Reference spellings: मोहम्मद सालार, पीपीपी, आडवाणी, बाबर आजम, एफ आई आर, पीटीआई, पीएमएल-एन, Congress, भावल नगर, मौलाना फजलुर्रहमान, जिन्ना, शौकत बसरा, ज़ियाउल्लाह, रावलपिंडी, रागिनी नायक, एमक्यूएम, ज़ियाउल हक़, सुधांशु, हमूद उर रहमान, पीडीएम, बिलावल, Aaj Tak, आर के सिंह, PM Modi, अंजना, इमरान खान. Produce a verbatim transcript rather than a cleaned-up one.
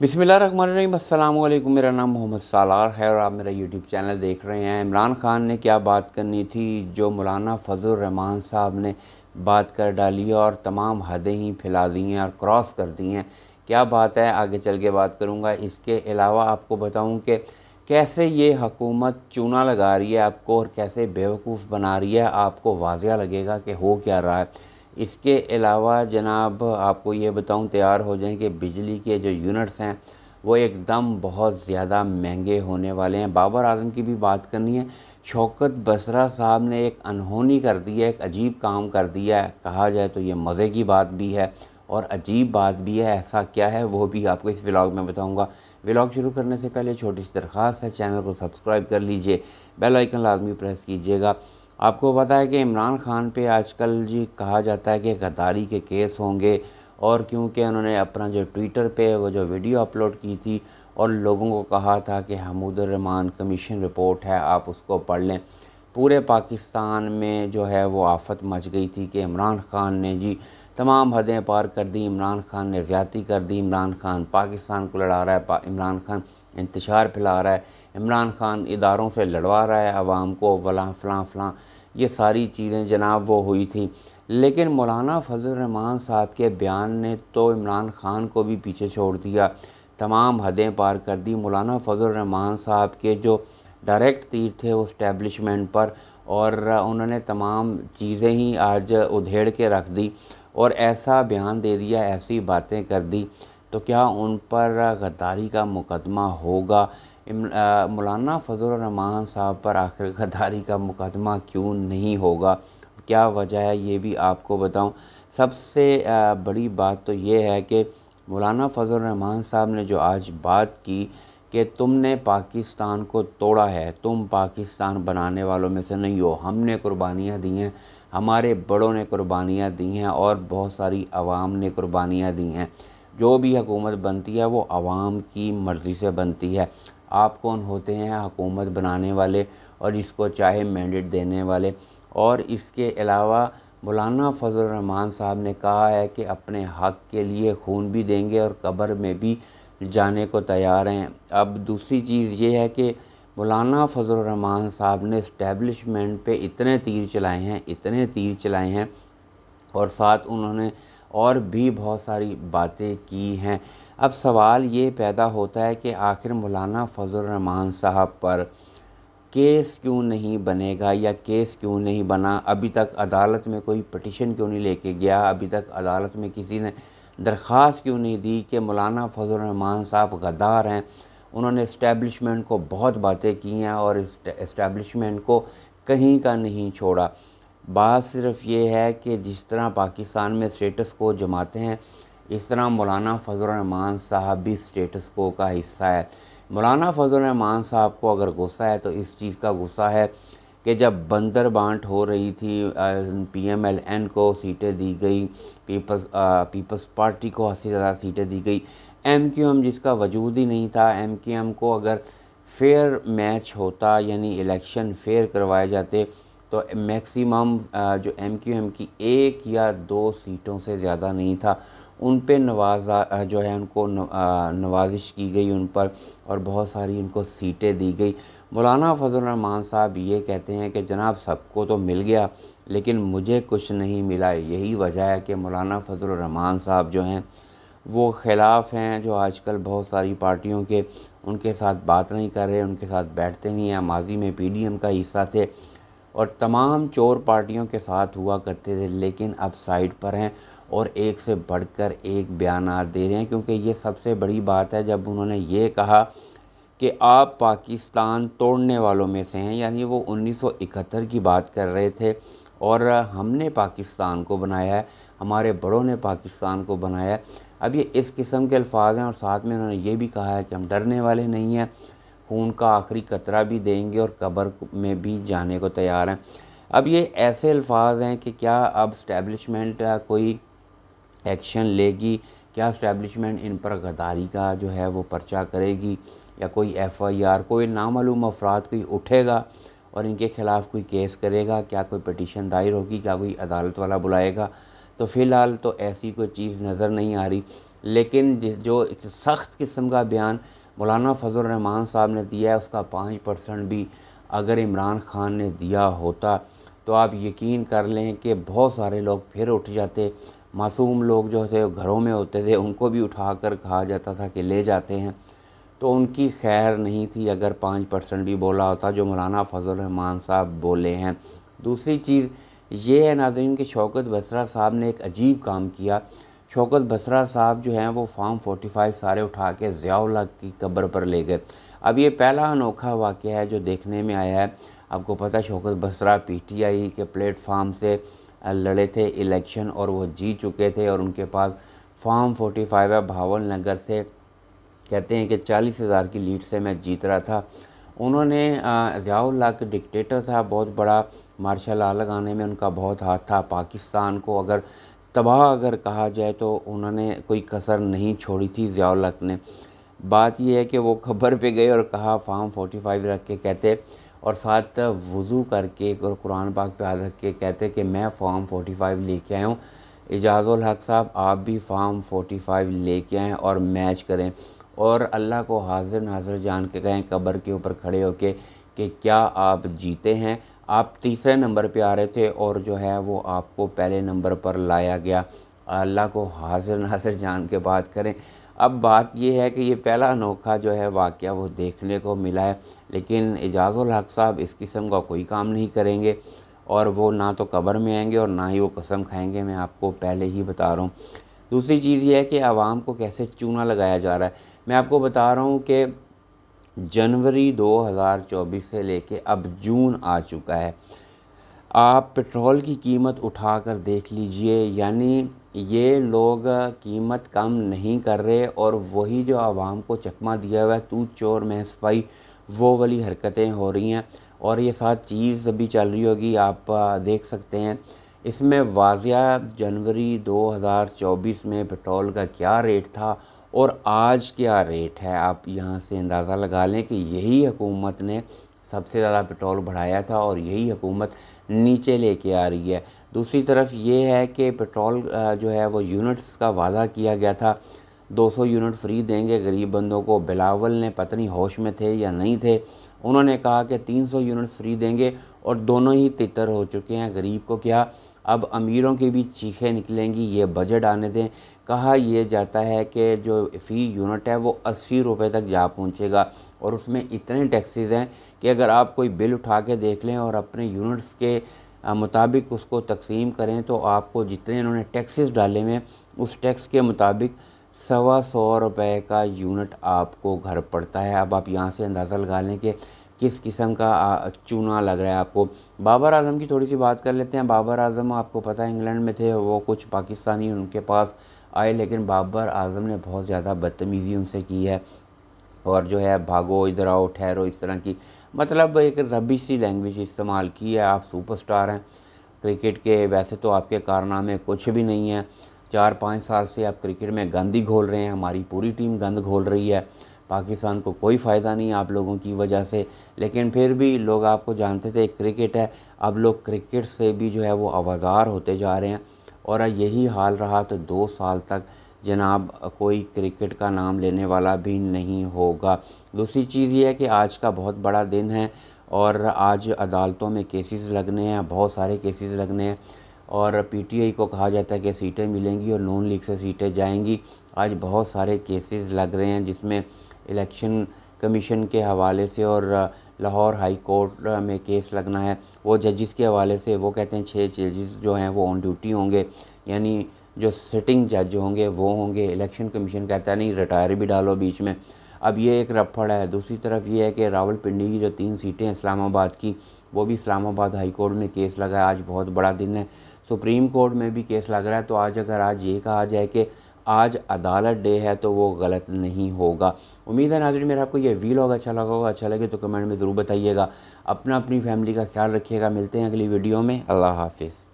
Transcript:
बिस्मिल्लाहिर्रहमानिर्रहीम, अस्सलाम वालेकुम। मेरा नाम मोहम्मद सालार है और आप मेरा यूट्यूब चैनल देख रहे हैं। इमरान खान ने क्या बात करनी थी जो मौलाना फजलुर्रहमान साहब ने बात कर डाली और तमाम हदें ही फैला दी हैं और क्रॉस कर दी हैं। क्या बात है, आगे चल के बात करूँगा। इसके अलावा आपको बताऊँ कि कैसे ये हकूमत चूना लगा रही है आपको और कैसे बेवकूफ़ बना रही है, आपको वाज़िया लगेगा कि हो क्या रहा है। इसके अलावा जनाब आपको ये बताऊं, तैयार हो जाएं कि बिजली के जो यूनिट्स हैं वो एकदम बहुत ज़्यादा महंगे होने वाले हैं। बाबर आजम की भी बात करनी है। शौकत बसरा साहब ने एक अनहोनी कर दी है, एक अजीब काम कर दिया है। कहा जाए तो ये मज़े की बात भी है और अजीब बात भी है। ऐसा क्या है वो भी आपको इस व्लॉग में बताऊंगा। व्लॉग शुरू करने से पहले छोटी सी दरख्वास्त है, चैनल को सब्सक्राइब कर लीजिए, बेल आइकन लाजमी प्रेस कीजिएगा। आपको पता है कि इमरान खान पे आजकल जी कहा जाता है कि गद्दारी के केस होंगे, और क्योंकि उन्होंने अपना जो ट्विटर पे वो जो वीडियो अपलोड की थी और लोगों को कहा था कि हमूद उर रहमान कमीशन रिपोर्ट है, आप उसको पढ़ लें। पूरे पाकिस्तान में जो है वो आफत मच गई थी कि इमरान खान ने जी तमाम हदें पार कर दी, इमरान खान ने ज़्यादती कर दी, इमरान खान पाकिस्तान को लड़ा रहा है, इमरान खान इंतशार फैला रहा है, इमरान खान इदारों से लड़वा रहा है आवाम को, वला फ़लाँ फ़लाँ, ये सारी चीज़ें जनाब वो हुई थी। लेकिन मौलाना फजलुर्रहमान साहब के बयान ने तो इमरान खान को भी पीछे छोड़ दिया, तमाम हदें पार कर दी। मौलाना फजलुर्रहमान साहब के जो डायरेक्ट तीर थे उस इस्टेब्लिशमेंट पर, और उन्होंने तमाम चीज़ें ही आज उधेड़ के रख दी और ऐसा बयान दे दिया, ऐसी बातें कर दी। तो क्या उन पर गद्दारी का मुकदमा होगा? मौलाना फजलुर्रहमान साहब पर आखिर गद्दारी का मुकदमा क्यों नहीं होगा, क्या वजह है, ये भी आपको बताऊं। सबसे बड़ी बात तो ये है कि मौलाना फजलुर्रहमान साहब ने जो आज बात की कि तुमने पाकिस्तान को तोड़ा है, तुम पाकिस्तान बनाने वालों में से नहीं हो, हमने कुर्बानियाँ दी हैं, हमारे बड़ों ने कुर्बानियाँ दी हैं और बहुत सारी आवाम ने कुर्बानियाँ दी हैं। जो भी हुकूमत बनती है वो आवाम की मर्ज़ी से बनती है। आप कौन होते हैं हुकूमत बनाने वाले और जिसको चाहे मैंडेट देने वाले? और इसके अलावा मौलाना फजलुर्रहमान साहब ने कहा है कि अपने हक़ के लिए खून भी देंगे और कब्र में भी जाने को तैयार हैं। अब दूसरी चीज़ ये है कि मौलाना फजलुर्रहमान साहब ने इस्टेब्लिशमेंट पे इतने तीर चलाए हैं, इतने तीर चलाए हैं, और साथ उन्होंने और भी बहुत सारी बातें की हैं। अब सवाल ये पैदा होता है कि आखिर मौलाना फजलुर्रहमान साहब पर केस क्यों नहीं बनेगा या केस क्यों नहीं बना? अभी तक अदालत में कोई पटिशन क्यों नहीं लेके गया? अभी तक अदालत में किसी ने दरख्वास्त क्यों नहीं दी कि मौलाना फजलुर्रहमान साहब गद्दार हैं, उन्होंने इस्टेब्लिशमेंट को बहुत बातें की हैं और इस्टेब्लिशमेंट को कहीं का नहीं छोड़ा। बात सिर्फ ये है कि जिस तरह पाकिस्तान में स्टेटस को जमाते हैं, इस तरह मौलाना फजलुर्रहमान साहब भी स्टेटस को का हिस्सा है। मौलाना फजलुर्रहमान साहब को अगर गुस्सा है तो इस चीज़ का गुस्सा है कि जब बंदर बांट हो रही थी, पीएमएल-एन को सीटें दी गई, पीपल्स पीपल्स पार्टी को अस्सी हज़ार सीटें दी गई, एमक्यूएम जिसका वजूद ही नहीं था। एमक्यूएम को अगर फेयर मैच होता यानी इलेक्शन फेयर करवाए जाते तो मैक्सिमम जो एमक्यूएम की एक या दो सीटों से ज़्यादा नहीं था, उन पे नवाजा जो है उनको नवाजिश की गई उन पर और बहुत सारी उनको सीटें दी गई। मौलाना फजलुर्रहमान साहब ये कहते हैं कि जनाब सबको तो मिल गया लेकिन मुझे कुछ नहीं मिला। यही वजह है कि मौलाना फजलुर्रहमान साहब जो हैं वो खिलाफ हैं, जो आजकल बहुत सारी पार्टियों के उनके साथ बात नहीं कर रहे, उनके साथ बैठते नहीं हैं। माजी में पीडीएम का हिस्सा थे और तमाम चोर पार्टियों के साथ हुआ करते थे, लेकिन अब साइड पर हैं और एक से बढ़कर एक बयान दे रहे हैं। क्योंकि ये सबसे बड़ी बात है, जब उन्होंने ये कहा कि आप पाकिस्तान तोड़ने वालों में से हैं, यानी वो उन्नीस सौ इकहत्तर की बात कर रहे थे और हमने पाकिस्तान को बनाया है, हमारे बड़ों ने पाकिस्तान को बनाया है। अब ये इस किस्म के अल्फाज हैं और साथ में उन्होंने ये भी कहा है कि हम डरने वाले नहीं हैं, खून का आखिरी कतरा भी देंगे और कब्र में भी जाने को तैयार हैं। अब ये ऐसे अल्फाज हैं कि क्या अब इस्टेब्लिशमेंट कोई एक्शन लेगी? क्या इस्टेब्लिशमेंट इन पर गद्दारी का जो है वो पर्चा करेगी या कोई एफ आई आर, कोई नामालूम अफराद कोई उठेगा और इनके ख़िलाफ़ कोई केस करेगा? क्या कोई पटिशन दायर होगी? क्या कोई अदालत वाला बुलाएगा? तो फ़िलहाल तो ऐसी कोई चीज़ नज़र नहीं आ रही। लेकिन जो सख्त किस्म का बयान मौलाना फजलुर्रहमान साहब ने दिया है उसका पाँच परसेंट भी अगर इमरान खान ने दिया होता तो आप यकीन कर लें कि बहुत सारे लोग फिर उठ जाते। मासूम लोग जो थे घरों में होते थे उनको भी उठा कर कहा जाता था कि ले जाते हैं, तो उनकी खैर नहीं थी अगर पाँच परसेंट भी बोला होता जो मौलाना फजलुर्रहमान साहब बोले हैं। दूसरी चीज़ ये है नाज़रीन कि शौकत बसरा साहब ने एक अजीब काम किया। शौकत बसरा साहब जो हैं वो फार्म पैंतालीस सारे उठा के ज़ियाउल्लाह की कब्र पर ले गए। अब ये पहला अनोखा वाक़या है जो देखने में आया है। आपको पता है शौकत बसरा पीटीआई के प्लेटफार्म से लड़े थे इलेक्शन और वो जीत चुके थे और उनके पास फार्म पैंतालीस है भावल नगर से, कहते हैं कि चालीस हज़ार की लीड से मैं जीत रहा था। उन्होंने ज़ियाउल्लाह के डिक्टेटर था, बहुत बड़ा मार्शल लॉ लगाने में उनका बहुत हाथ था। पाकिस्तान को अगर तबाह अगर कहा जाए तो उन्होंने कोई कसर नहीं छोड़ी थी ज़ियाउल्लाह ने। बात यह है कि वो खबर पे गए और कहा फार्म पैंतालीस रख के कहते और साथ वज़ू करके और कुरान पाक पे हाथ रख के कहते कि मैं फार्म पैंतालीस लेके आया हूँ, ज़ियाउल हक़ साहब आप भी फार्म पैंतालीस लेके आएँ और मैच करें और अल्लाह को हाजिर नाजिर जान के कहें कब्र के ऊपर खड़े होके कि क्या आप जीते हैं। आप तीसरे नंबर पे आ रहे थे और जो है वो आपको पहले नंबर पर लाया गया, अल्लाह को हाजिर नाजिर जान के बात करें। अब बात यह है कि ये पहला अनोखा जो है वाक़या वो देखने को मिला है, लेकिन ज़ियाउल हक़ साहब इस किस्म का कोई काम नहीं करेंगे और वो ना तो कब्र में आएंगे और ना ही वो कसम खाएंगे, मैं आपको पहले ही बता रहा हूँ। दूसरी चीज़ ये है कि आवाम को कैसे चूना लगाया जा रहा है। मैं आपको बता रहा हूँ कि जनवरी दो हज़ार चौबीस से लेके अब जून आ चुका है। आप पेट्रोल की कीमत उठा कर देख लीजिए, यानी ये लोग कीमत कम नहीं कर रहे और वही जो आवाम को चकमा दिया हुआ है तू चोर मैं सिपाही वो वाली हरकतें हो रही हैं और ये साथ चीज़ भी चल रही होगी। आप देख सकते हैं इसमें वाजिया जनवरी दो हज़ार चौबीस में पेट्रोल का क्या रेट था और आज क्या रेट है। आप यहाँ से अंदाज़ा लगा लें कि यही हुकूमत ने सबसे ज़्यादा पेट्रोल बढ़ाया था और यही हुकूमत नीचे लेके आ रही है। दूसरी तरफ ये है कि पेट्रोल जो है वो यूनिट्स का वादा किया गया था दो सौ यूनिट फ्री देंगे गरीब बंदों को। बिलावल ने पता नहीं होश में थे या नहीं थे, उन्होंने कहा कि तीन सौ यूनिट फ्री देंगे और दोनों ही तितर हो चुके हैं। गरीब को क्या, अब अमीरों की भी चीखें निकलेंगी, ये बजट आने दें। कहा यह जाता है कि जो फ़ी यूनिट है वो अस्सी रुपए तक जा पहुंचेगा और उसमें इतने टैक्सेस हैं कि अगर आप कोई बिल उठा के देख लें और अपने यूनिट्स के मुताबिक उसको तकसीम करें तो आपको जितने इन्होंने टैक्सेस डाले हुए उस टैक्स के मुताबिक सवा सौ रुपये का यूनिट आपको घर पड़ता है। अब आप यहाँ से अंदाज़ा लगा लें कि किस किस्म का चूना लग रहा है आपको। बाबर आजम की थोड़ी सी बात कर लेते हैं। बाबर आजम आपको पता है इंग्लैंड में थे, वो कुछ पाकिस्तानी उनके पास आए लेकिन बाबर आजम ने बहुत ज़्यादा बदतमीज़ी उनसे की है और जो है भागो इधर आओ ठहरो इस तरह की, मतलब एक रबिश सी लैंग्वेज इस्तेमाल की है। आप सुपरस्टार हैं क्रिकेट के, वैसे तो आपके कारनामे कुछ भी नहीं है, चार पाँच साल से आप क्रिकेट में गंद ही घोल रहे हैं, हमारी पूरी टीम गंद घोल रही है, पाकिस्तान को कोई फ़ायदा नहीं आप लोगों की वजह से, लेकिन फिर भी लोग आपको जानते थे क्रिकेट है। अब लोग क्रिकेट से भी जो है वो आवाज़ार होते जा रहे हैं और यही हाल रहा तो दो साल तक जनाब कोई क्रिकेट का नाम लेने वाला भी नहीं होगा। दूसरी चीज़ ये है कि आज का बहुत बड़ा दिन है और आज अदालतों में केसेस लगने हैं, बहुत सारे केसेस लगने हैं और पीटीआई को कहा जाता है कि सीटें मिलेंगी और नॉन लीग से सीटें जाएंगी। आज बहुत सारे केसेस लग रहे हैं जिसमें इलेक्शन कमीशन के हवाले से और लाहौर हाई कोर्ट में केस लगना है, वो जजिस के हवाले से, वो कहते हैं छः जजिस जो हैं वो ऑन ड्यूटी होंगे, यानी जो सिटिंग जज होंगे वो होंगे। इलेक्शन कमीशन कहता है नहीं रिटायर भी डालो बीच में, अब ये एक रफड़ है। दूसरी तरफ ये है कि रावलपिंडी की जो तीन सीटें इस्लामाबाद की, वो भी इस्लामाबाद हाई कोर्ट में केस लगा है। आज बहुत बड़ा दिन है, सुप्रीम कोर्ट में भी केस लग रहा है। तो आज अगर आज ये कहा जाए कि आज अदालत डे है तो वो गलत नहीं होगा। उम्मीद है नाज़रीन मेरा आपको ये व्लॉग अच्छा लगा होगा, अच्छा लगे तो कमेंट में ज़रूर बताइएगा। अपना अपनी फैमिली का ख्याल रखिएगा, मिलते हैं अगली वीडियो में, अल्लाह हाफिज़।